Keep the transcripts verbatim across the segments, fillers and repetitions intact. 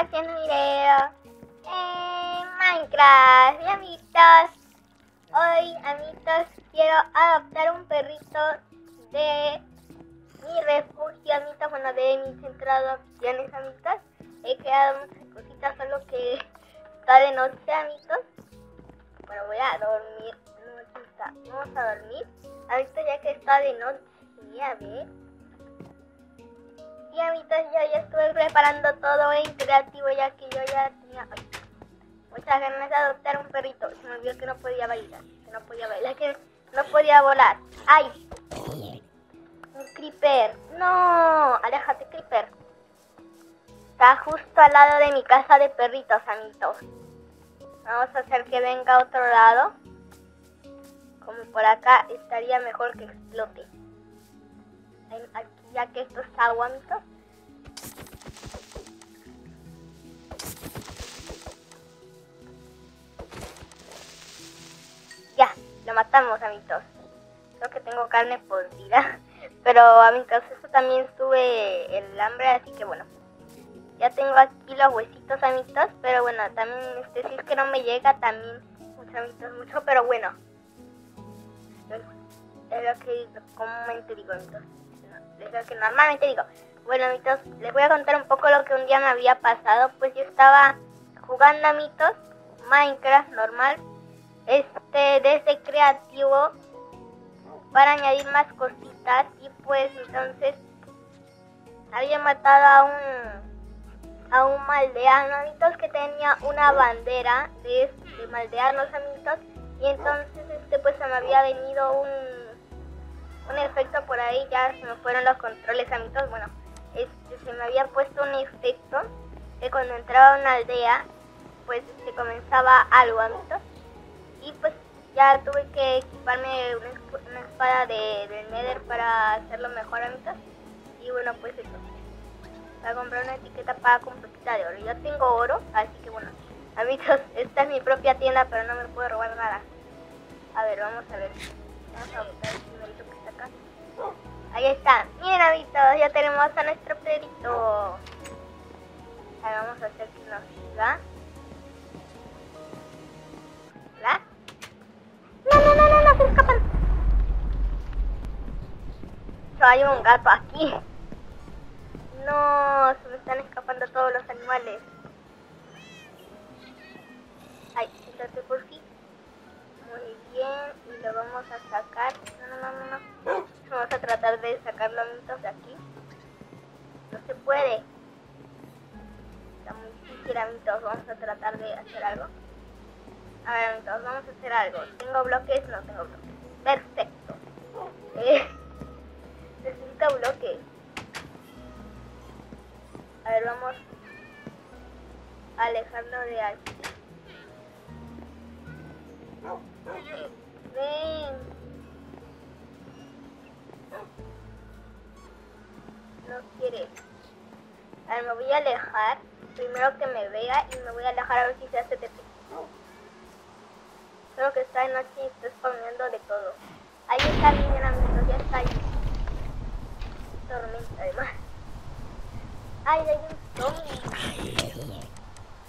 haciendo un video en Minecraft. Y amiguitos, hoy amiguitos quiero adoptar un perrito de mi refugio, amiguitos, bueno, de mi centro de adopciones, amiguitos. He creado muchas cositas, solo que está de noche, amiguitos. Bueno, voy a dormir, vamos a dormir, amiguitos, ya que está de noche, y a ver. Y amiguitos, yo ya estuve preparando todo en creativo, ya que yo ya tenía ay, muchas ganas de adoptar un perrito. Se me olvidó que no podía bailar, que no podía bailar, que no podía volar. ¡Ay! Un creeper. ¡No! ¡Aléjate, creeper! Está justo al lado de mi casa de perritos, amiguitos. Vamos a hacer que venga a otro lado. Como por acá estaría mejor que explote. Aquí, ya que esto está aguanto. Ya, lo matamos, amiguitos. Creo que tengo carne por vida. Pero, amiguitos, esto también sube el hambre, así que bueno. Ya tengo aquí los huesitos, amiguitos. Pero bueno, también, este, si es que no me llega, también, mucho, amiguitos, mucho, pero bueno. Es lo que comúnmente digo, amiguitos. Es lo que normalmente digo. Bueno, amiguitos, les voy a contar un poco lo que un día me había pasado. Pues yo estaba jugando, amiguitos, Minecraft normal, este, desde creativo, para añadir más cositas. Y pues entonces había matado a un a un maldeano, amiguitos, que tenía una bandera de, de maldeanos, amiguitos. Y entonces este pues se me había venido un un efecto por ahí, ya se me fueron los controles, amiguitos. Bueno, este, se me había puesto un efecto que cuando entraba a una aldea, pues se comenzaba algo, amiguitos. Y pues ya tuve que equiparme una, una espada de, de Nether para hacerlo mejor, amiguitos. Y bueno, pues eso. Voy a comprar una etiqueta paga con poquita de oro. Yo tengo oro, así que bueno, amiguitos, esta es mi propia tienda, pero no me puedo robar nada. A ver, vamos a ver. Vamos a botar el primerito que está acá. Ahí está. Miren, amiguitos, ya tenemos a nuestro perrito. Ahora vamos a hacer que nos siga. ¿Verdad? No, no, no, no, no, se escapan. Yo, hay un gato aquí. No, se me están escapando todos los animales. Ay, entonces por fin. Muy bien, y lo vamos a sacar. No, no, no, no, no. Vamos a tratar de sacarlo, amiguitos, de aquí. No se puede. Está muy difícil, amiguitos. Vamos a tratar de hacer algo. A ver, amiguitos, vamos a hacer algo. ¿Tengo bloques? No tengo bloques. Perfecto. Eh, necesito bloques. A ver, vamos a alejarlo de aquí. Ven. No quiere. A ver, me voy a alejar. Primero que me vea y me voy a alejar a ver si se hace de pie. Creo que está de noche y estoy comiendo de todo. Ahí está, miren, amigos, ya está ahí. Tormenta además. Ay, hay un zombie.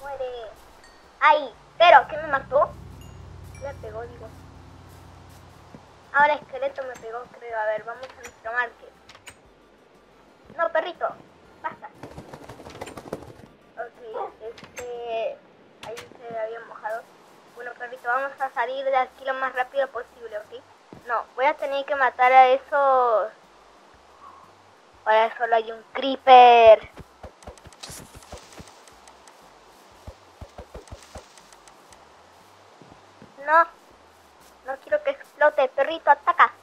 Muere. Ay, pero ¿qué me mató? Me pegó, digo. Ahora esqueleto me pegó, creo. A ver, vamos a nuestro market. No, perrito, basta. Ok, este... ahí se había mojado. Bueno, perrito, vamos a salir de aquí lo más rápido posible, ¿ok? No, voy a tener que matar a esos... Ahora solo hay un creeper. No, no quiero que explote, perrito, ataca.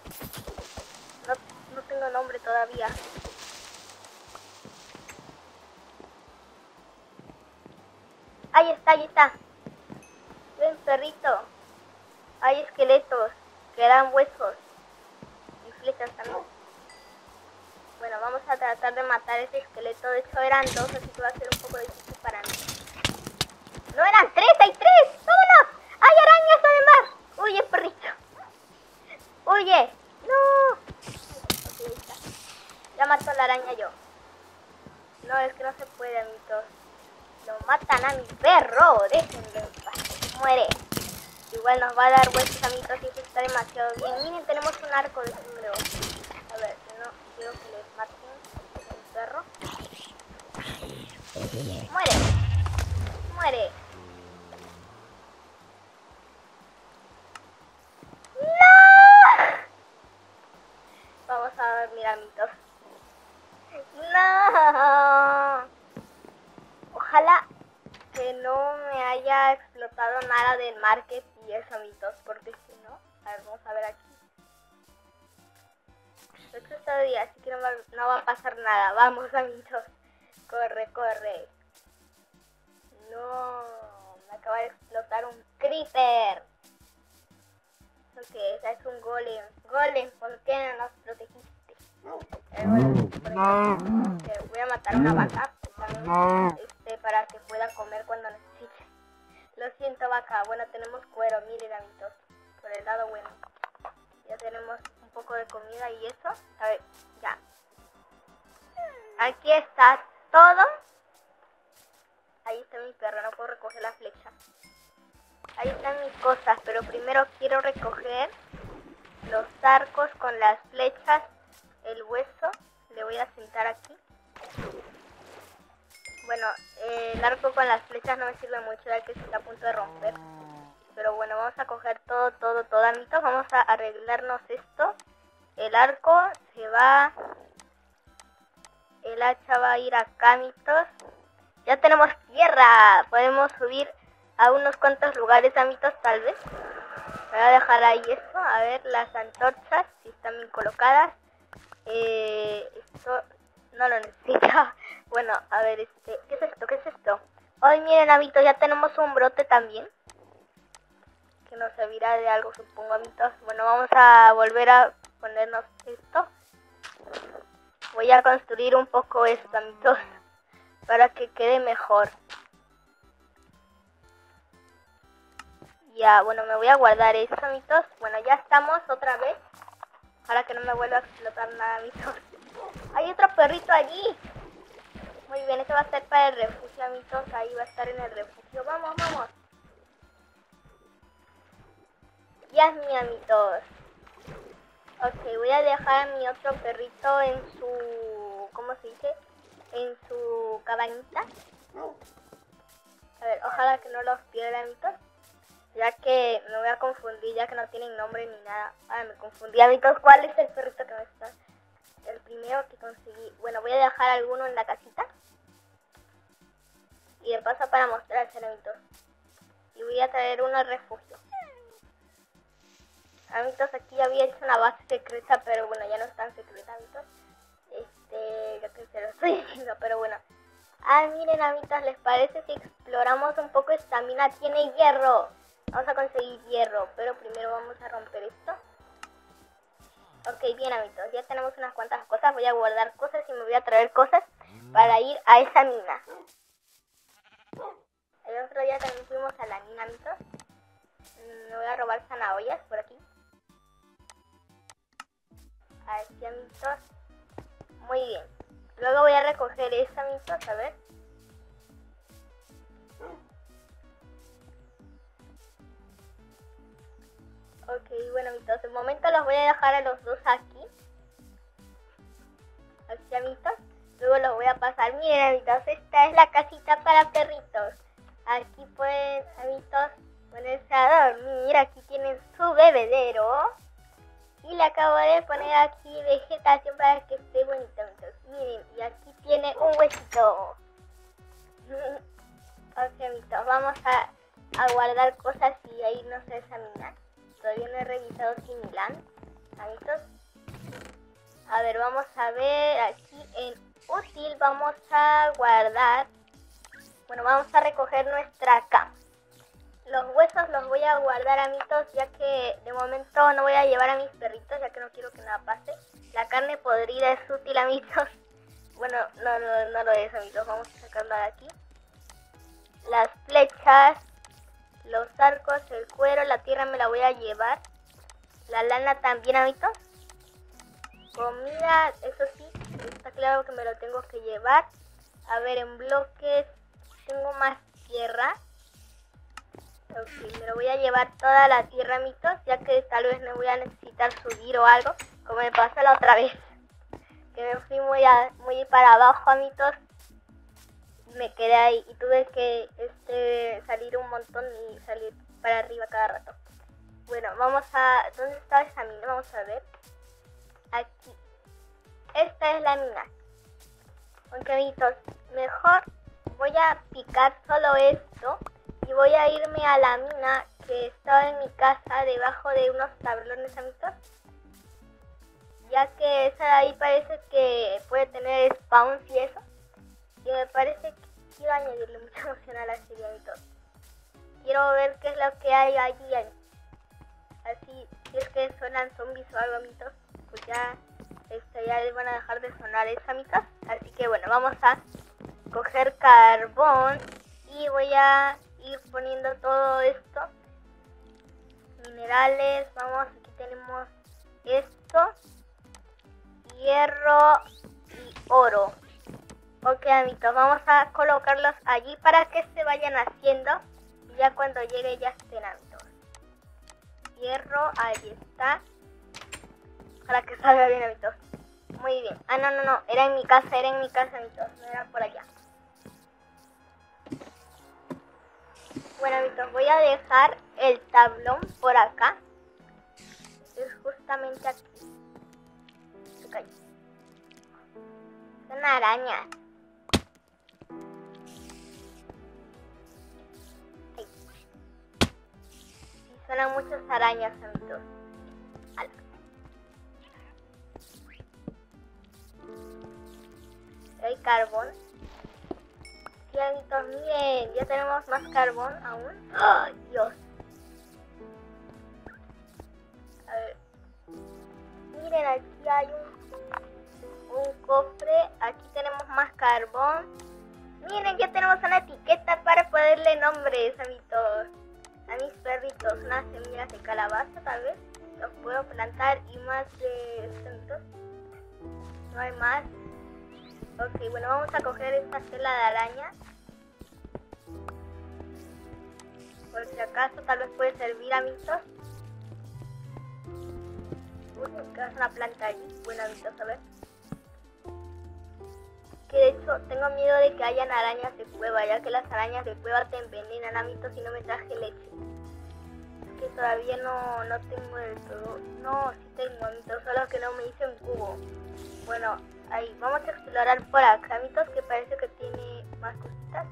No, no tengo nombre todavía. Ahí está, ahí está. Ven, perrito. Hay esqueletos que dan huesos y flechas también. Bueno, vamos a tratar de matar ese esqueleto. De hecho eran dos, así que va a ser un poco difícil para mí. No, eran tres, hay tres. ¡Vámonos! ¡Hay arañas además! ¡Huye, perrito! ¡Huye! ¡No! Okay, está. Ya mató a la araña yo. No, es que no se puede, amiguitos. Lo matan a mi perro, déjenlo en paz, muere. Igual nos va a dar vueltas, amigos, y eso está demasiado bien. Miren, tenemos un arco de sombrero. A ver, no quiero que les maten el perro. Muere, muere. ¡No! Vamos a ver, mira, amigos. ¡No! Ojalá que no me haya explotado nada del market y eso, amigos, porque si no... A ver, vamos a ver aquí. Esto está de día, así que no va, no va a pasar nada. Vamos, amigos. Corre, corre. No, me acaba de explotar un creeper. Ok, ese es un golem. Golem, ¿por qué no nos protegiste? El golem, porque voy a matar una vaca. Este, para que puedan comer cuando necesiten. Lo siento, vaca. Bueno, tenemos cuero, miren, amigos. Por el lado bueno. Ya tenemos un poco de comida y eso. A ver, ya. Aquí está todo. Ahí está mi perro, no puedo recoger la flecha. Ahí están mis cosas, pero primero quiero recoger los arcos con las flechas. El hueso, le voy a sentar aquí. Bueno, eh, el arco con las flechas no me sirve mucho, ya que se está a punto de romper. Pero bueno, vamos a coger todo, todo, todo, amigos. Vamos a arreglarnos esto. El arco se va... El hacha va a ir acá, amigos. Ya tenemos tierra. Podemos subir a unos cuantos lugares, amigos, tal vez. Voy a dejar ahí eso. A ver, las antorchas, si están bien colocadas. Eh, esto... No lo necesito. Bueno, a ver, este, ¿qué es esto? ¿Qué es esto? Hoy, miren, amigos, ya tenemos un brote también. Que nos servirá de algo, supongo, amigos. Bueno, vamos a volver a ponernos esto. Voy a construir un poco esto, amigos, para que quede mejor. Ya, bueno, me voy a guardar esto, amigos. Bueno, ya estamos otra vez. Para que no me vuelva a explotar nada, amigos. Hay otro perrito allí. Muy bien, este va a ser para el refugio, amigos. Ahí va a estar en el refugio. Vamos, vamos. Ya es mi amigos. Ok, voy a dejar a mi otro perrito en su... ¿Cómo se dice? En su cabañita. A ver, ojalá que no los pierda, amigos. Ya que me voy a confundir, ya que no tienen nombre ni nada. Ah, me confundí, amigos. ¿Cuál es el perrito que me está...? El primero que conseguí. Bueno, voy a dejar alguno en la casita. Y de paso para mostrar el amiguitos. Y voy a traer uno al refugio. Amiguitos, aquí ya había hecho una base secreta, pero bueno, ya no es tan secreta, amiguitos. Este, ya que se lo estoy diciendo, pero bueno. Ah, miren, amiguitos, ¿les parece si exploramos un poco esta mina? Tiene hierro. Vamos a conseguir hierro, pero primero vamos a romper esto. Ok, bien, amigos, ya tenemos unas cuantas cosas. Voy a guardar cosas y me voy a traer cosas para ir a esa mina. El otro día también fuimos a la mina, amigos. Me voy a robar zanahorias por aquí. Así, amigos. Muy bien. Luego voy a recoger esta, amigos, a ver. Ok, bueno, amiguitos, de momento los voy a dejar a los dos aquí. Así, amiguitos. Luego los voy a pasar. Miren, amiguitos, esta es la casita para perritos. Aquí pueden, amiguitos, ponerse a dormir. Aquí tienen su bebedero. Y le acabo de poner aquí vegetación para que esté bonito, amiguitos. Miren, y aquí tiene un huesito. Ok, amiguitos, vamos a, a guardar cosas y a irnos a examinar. Todavía no he revisado similar, amigos. A ver, vamos a ver aquí en útil. Vamos a guardar. Bueno, vamos a recoger nuestra cama. Los huesos los voy a guardar, amigos, ya que de momento no voy a llevar a mis perritos, ya que no quiero que nada pase. La carne podrida es útil, amigos. Bueno, no, no, no lo es, amigos. Vamos a sacarla de aquí. Las flechas, los arcos, el cuero, la tierra me la voy a llevar. La lana también, amiguitos. Comida, eso sí, está claro que me lo tengo que llevar. A ver, en bloques, tengo más tierra. Ok, me lo voy a llevar toda la tierra, amigos, ya que tal vez me voy a necesitar subir o algo, como me pasó la otra vez, que me fui muy, a, muy para abajo, amigos, y me quedé ahí, y tuve que este, salir un montón y salir para arriba cada rato. Bueno, vamos a... ¿dónde está esa mina? Vamos a ver. Aquí. Esta es la mina. Aunque, amiguitos, mejor voy a picar solo esto y voy a irme a la mina que estaba en mi casa debajo de unos tablones, amiguitos. Ya que esa de ahí parece que puede tener spawns y eso. Y me parece que quiero añadirle mucha emoción a la serie, amiguitos. Quiero ver qué es lo que hay allí, amiguitos. Así, si es que suenan zombies o algo, amigos, pues ya, este, ya les van a dejar de sonar esa mitad. Así que bueno, vamos a coger carbón y voy a ir poniendo todo esto. Minerales, vamos, aquí tenemos esto. Hierro y oro. Ok, amigos, vamos a colocarlos allí para que se vayan haciendo. Y ya cuando llegue ya estén, amigos. Hierro, ahí está. Para que salga bien, amigos. Muy bien. Ah, no, no, no. Era en mi casa, era en mi casa, amigos. No era por allá. Bueno, amigos, voy a dejar el tablón por acá. Es justamente aquí. Se cayó. Es una araña. Suenan muchas arañas, amigos. Ala. Hay carbón. Sí, amigos, miren, ya tenemos más carbón aún. ¡Ay, ¡Oh, Dios! A ver. Miren, aquí hay un, un cofre. Aquí tenemos más carbón. Miren, ya tenemos una etiqueta para ponerle nombres, amigos. A mis perritos, unas semillas de calabaza, tal vez los puedo plantar, y más de centros. No hay más. Ok, bueno, vamos a coger esta tela de araña, por si acaso, tal vez puede servir, amigos. Uy, me queda una planta allí. Bueno, amigos, a ver. Que de hecho tengo miedo de que hayan arañas de cueva, ya que las arañas de cueva te envenenan, amiguitos, y no me traje leche. Es que todavía no, no tengo del todo. No, sí tengo, amiguitos, solo que no me hice un cubo. Bueno, ahí, vamos a explorar por acá, amiguitos, que parece que tiene más cositas.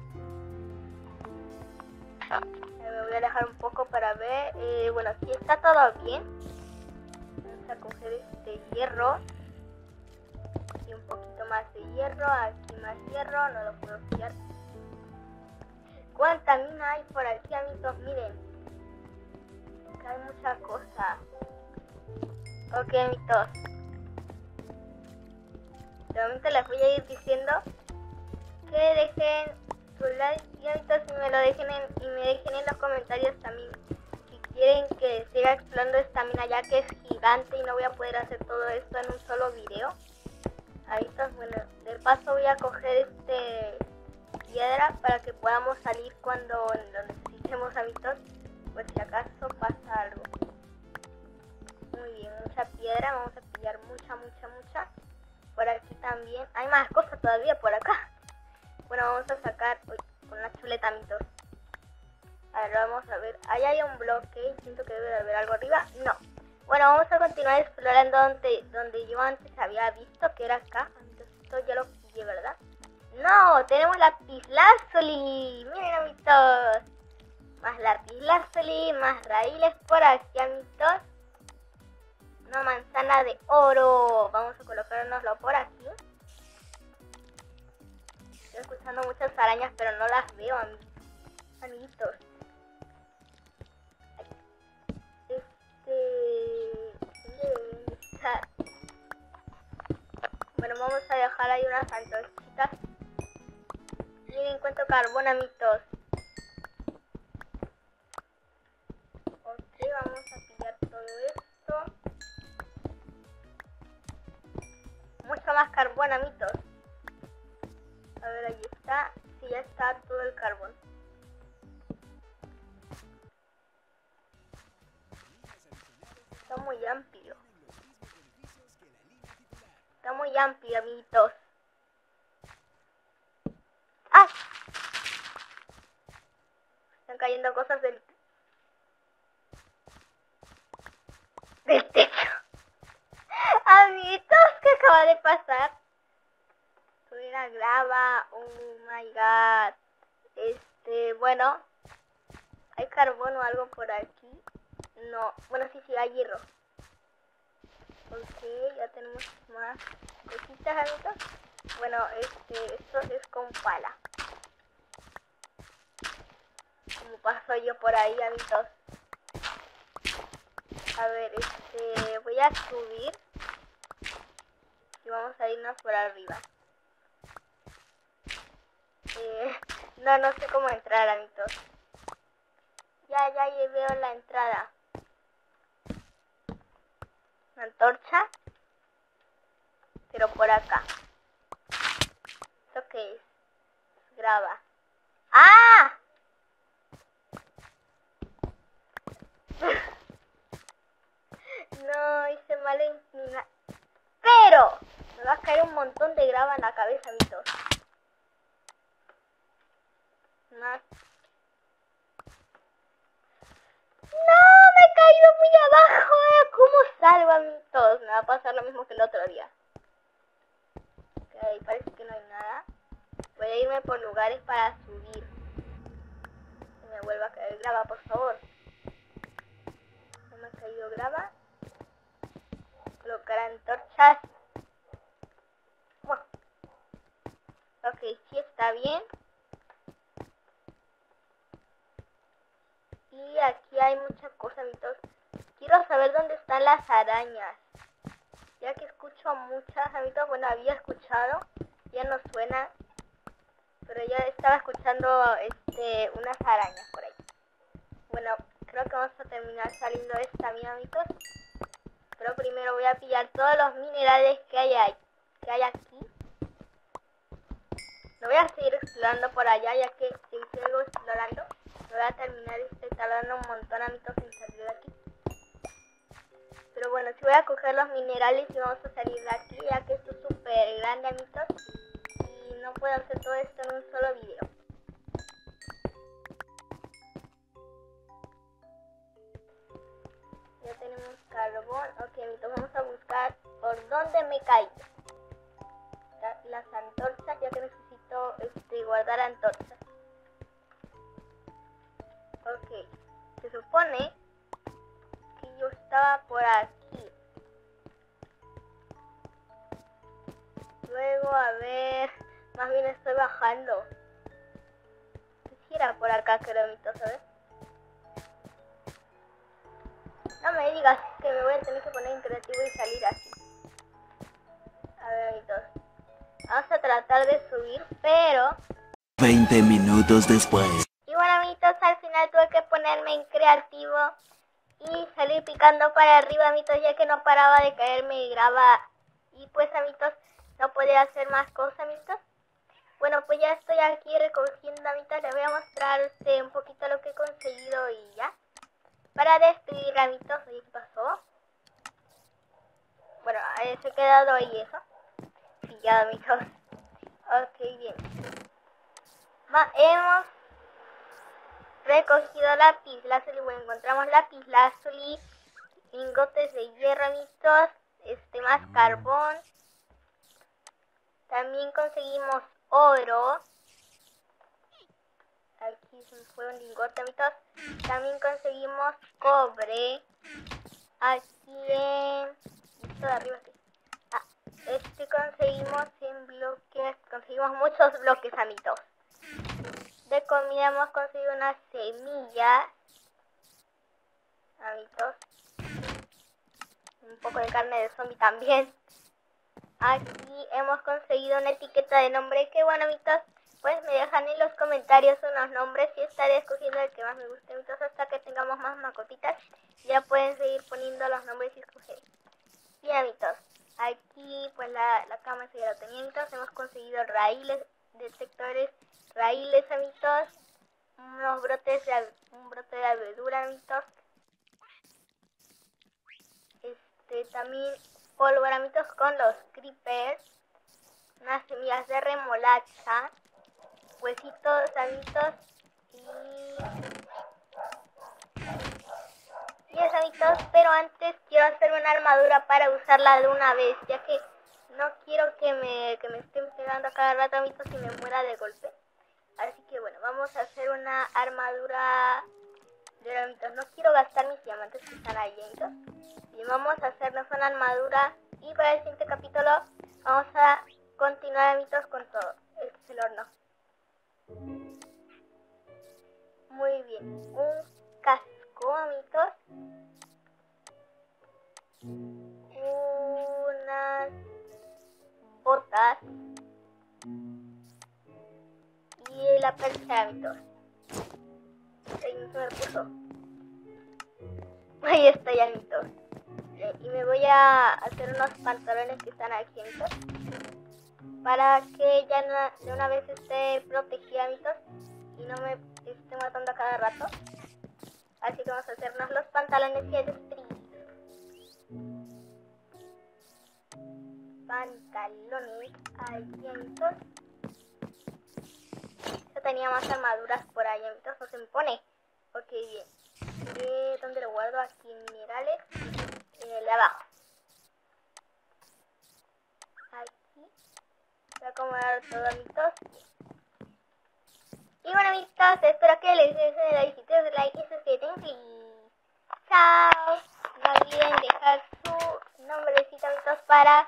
Eh, me voy a alejar un poco para ver. Eh, bueno, aquí está todo bien. Vamos a coger este hierro. Y un poquito más de hierro, aquí más hierro, no lo puedo pillar. ¿Cuánta mina hay por aquí, amigos? Miren, acá hay muchas cosas. Ok, amigos, de momento les voy a ir diciendo que dejen su like, y amigos, y me lo dejen en, y me dejen en los comentarios también si quieren que siga explorando esta mina, ya que es gigante y no voy a poder hacer todo esto en un solo video. Ahí está, bueno, de paso voy a coger este piedra para que podamos salir cuando lo necesitemos, amigos, por si acaso pasa algo. Muy bien, mucha piedra, vamos a pillar mucha, mucha, mucha. Por aquí también, hay más cosas todavía por acá. Bueno, vamos a sacar, uy, con la chuleta, amigos. Ahora vamos a ver, ahí hay un bloque, siento que debe de haber algo arriba, no. Bueno, vamos a continuar explorando donde, donde yo antes había visto, que era acá. Entonces, esto ya lo pillé, ¿verdad? ¡No! ¡Tenemos lapislázuli! ¡Miren, amigos! Más lapislázuli, más raíles por aquí, amigos. Una manzana de oro. Vamos a colocárnoslo por aquí. Estoy escuchando muchas arañas, pero no las veo, amiguitos. Bueno, vamos a dejar ahí unas antorchitas. Miren, encuentro carbón, amigos. Ok, vamos a pillar todo esto. Mucho más carbón, amigos. A ver, ahí está. Sí, y ya está todo el carbón. Está muy amplio. Está muy amplio, amiguitos. ¡Ay! Están cayendo cosas del... del techo. Amiguitos, ¿qué acaba de pasar? Subí la grava. Oh my god. Este, bueno. ¿Hay carbón o algo por aquí? No, bueno, sí, sí, hay hierro. Ok, ya tenemos más cositas, amigos. Bueno, este, esto es con pala. Como paso yo por ahí, amigos. A ver, este, voy a subir. Y vamos a irnos por arriba. Eh, no, no sé cómo entrar, amigos. Ya, ya, ya veo la entrada. Una antorcha, pero por acá. ¿Esto qué es? Grava. ¡Ah! No, hice mal en... ¡Pero! Me va a caer un montón de grava en la cabeza, amigos. Más. Caído muy abajo, ¿eh? ¿Cómo salgo, amigos? Me va a pasar lo mismo que el otro día. Ok, parece que no hay nada. Voy a irme por lugares para subir. No me vuelva a caer grava, por favor. No me ha caído grava. Colocar antorchas. Bueno. Ok, sí está bien. Y aquí hay muchas cosas, amiguitos. Quiero saber dónde están las arañas. Ya que escucho muchas, amiguitos. Bueno, había escuchado. Ya no suena. Pero ya estaba escuchando este, unas arañas por ahí. Bueno, creo que vamos a terminar saliendo de esta mía, amiguitos. Pero primero voy a pillar todos los minerales que hay, ahí, que hay aquí. No voy a seguir explorando por allá, ya que si sigo explorando... voy a terminar, estoy tardando un montón, amigos, en salir de aquí. Pero bueno, si sí voy a coger los minerales y vamos a salir de aquí, ya que esto es súper grande, amigos. Y no puedo hacer todo esto en un solo video. Ya tenemos carbón. Ok, amigos, vamos a buscar por dónde me caí. Las antorchas, ya que necesito este, guardar antorchas. Ok, se supone que yo estaba por aquí. Luego, a ver, más bien estoy bajando. Quisiera por acá, creo, amiguitos, ¿sabes? No me digas que me voy a tener que poner en creativo y salir así. A ver, amiguitos. Vamos a tratar de subir, pero... veinte minutos después. Bueno, amiguitos, al final tuve que ponerme en creativo y salir picando para arriba, amiguitos, ya que no paraba de caerme y grava. Y pues, amiguitos, no podía hacer más cosas, amiguitos. Bueno, pues ya estoy aquí recogiendo, amiguitos. Les voy a mostrar este, un poquito lo que he conseguido y ya. Para despedir, amiguitos, ¿qué pasó? Bueno, eh, se ha quedado ahí eso. Pillado, amiguitos. Ok, bien. Va, hemos... recogido lápiz lazuli, bueno, encontramos lápiz lazuli, lingotes de hierro, amigos, este, más carbón. También conseguimos oro. Aquí fue un lingote, amigos. También conseguimos cobre. Aquí en... esto de arriba aquí. Ah, este conseguimos en bloques, conseguimos muchos bloques, amigos. De comida hemos conseguido una semilla, amiguitos, un poco de carne de zombie también. Aquí hemos conseguido una etiqueta de nombre, que bueno, amiguitos, pues me dejan en los comentarios unos nombres y estaré escogiendo el que más me guste, amiguitos, hasta que tengamos más mascotitas. Ya pueden seguir poniendo los nombres y escoger. Bien, amiguitos, aquí pues la, la cama ya la tenía, amiguitos, hemos conseguido raíles, detectores, raíles, amiguitos, unos brotes de, un brote de verdura, amiguitos, este, también pólvora, amiguitos, con los creepers, unas semillas de remolacha, huesitos, amiguitos, y... y eso, amiguitos, pero antes quiero hacerme una armadura para usarla de una vez, ya que no quiero que me, que me estén pegando cada rato, amiguitos, y me muera de golpe. Así que bueno, vamos a hacer una armadura de amiguitos. No quiero gastar mis diamantes que están ahí, amiguitos. Y vamos a hacernos una armadura. Y para el siguiente capítulo vamos a continuar, amiguitos, con todo. Este es el horno. Muy bien. Un casco, amiguitos. Unas... botas y la percha, amiguitos. Ahí se me puso. Ahí estoy, amiguitos. Y me voy a hacer unos pantalones que están aquí, amiguitos, para que ya de una vez esté protegida, amiguitos, y no me esté matando a cada rato. Así que vamos a hacernos los pantalones y el string. Pantalones, amiguitos. Yo tenía más armaduras por ahí, amiguitos, no se me pone. Ok, bien. Eh, ¿Dónde lo guardo? Aquí, minerales. Eh, de abajo. Aquí. Voy a acomodar todo, amiguitos. Y bueno, amiguitos, espero que les den like, den like y suscríbanse. Chao. No olviden dejar su nombrecito, amiguitos, para...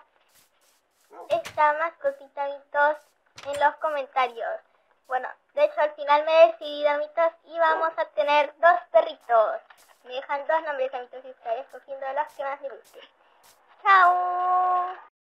esta mascotita, amiguitos, en los comentarios. Bueno, de hecho al final me he decidido, amiguitos, y vamos a tener dos perritos. Me dejan dos nombres, amiguitos, y estaré escogiendo los que más me gusten. ¡Chao!